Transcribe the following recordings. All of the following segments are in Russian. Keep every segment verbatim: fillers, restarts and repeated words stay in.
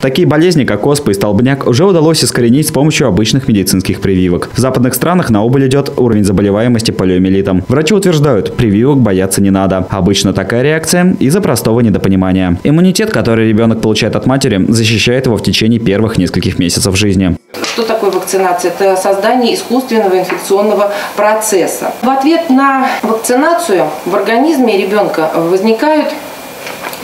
Такие болезни, как оспа и столбняк, уже удалось искоренить с помощью обычных медицинских прививок. В западных странах на убыль идет уровень заболеваемости полиомиелитом. Врачи утверждают, прививок бояться не надо. Обычно такая реакция из-за простого недопонимания. Иммунитет, который ребенок получает от матери, защищает его в течение первых нескольких месяцев жизни. Что такое вакцинация? Это создание искусственного инфекционного процесса. В ответ на вакцинацию в организме ребенка возникают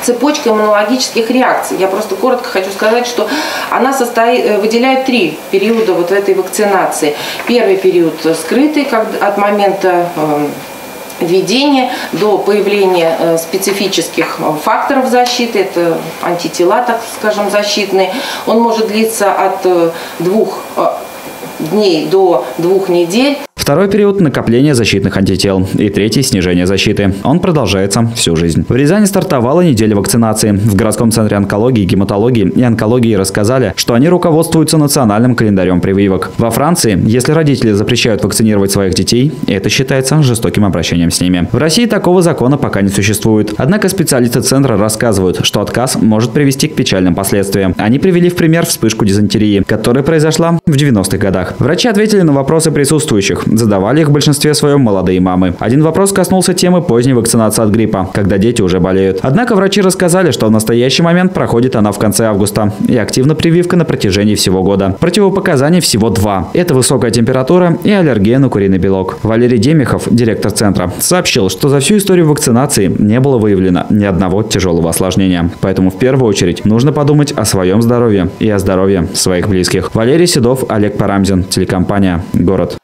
цепочка иммунологических реакций. Я просто коротко хочу сказать, что она состоит, выделяет три периода вот этой вакцинации. Первый период скрытый, как от момента введения до появления специфических факторов защиты, это антитела, так скажем, защитные. Он может длиться от двух дней до двух недель. Второй период – накопление защитных антител. И третий – снижение защиты. Он продолжается всю жизнь. В Рязани стартовала неделя вакцинации. В городском центре онкологии, гематологии и онкологии рассказали, что они руководствуются национальным календарем прививок. Во Франции, если родители запрещают вакцинировать своих детей, это считается жестоким обращением с ними. В России такого закона пока не существует. Однако специалисты центра рассказывают, что отказ может привести к печальным последствиям. Они привели в пример вспышку дизентерии, которая произошла в девяностых годах. Врачи ответили на вопросы присутствующих. Задавали их в большинстве своем молодые мамы. Один вопрос коснулся темы поздней вакцинации от гриппа, когда дети уже болеют. Однако врачи рассказали, что в настоящий момент проходит она в конце августа и активна прививка на протяжении всего года. Противопоказаний всего два. Это высокая температура и аллергия на куриный белок. Валерий Демихов, директор центра, сообщил, что за всю историю вакцинации не было выявлено ни одного тяжелого осложнения. Поэтому в первую очередь нужно подумать о своем здоровье и о здоровье своих близких. Валерий Седов, Олег Парамзин, телекомпания «Город».